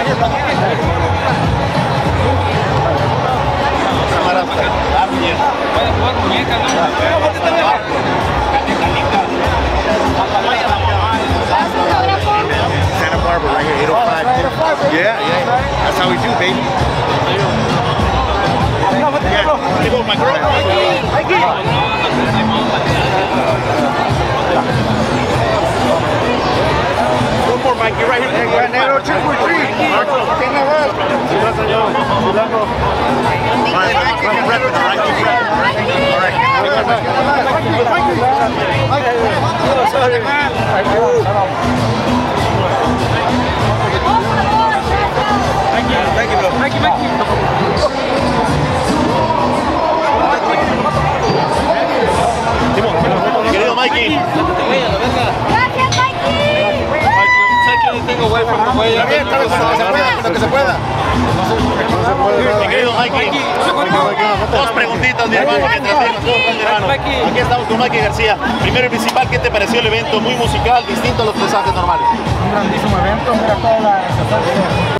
Santa Barbara right here, 805. Yeah, yeah. That's how we do, baby. Yeah, they go with my girl. One more, Mikey, right here. Granero 243. Querido Mikey. Gracias, Mikey. Anything away from the way. Lo que se pueda. Mi querido Mikey, dos preguntitas, mi hermano. Aquí estamos con Mikey García. Primero y principal, ¿qué te pareció el evento? Muy musical, distinto a los mensajes normales. Un grandísimo evento, mira toda la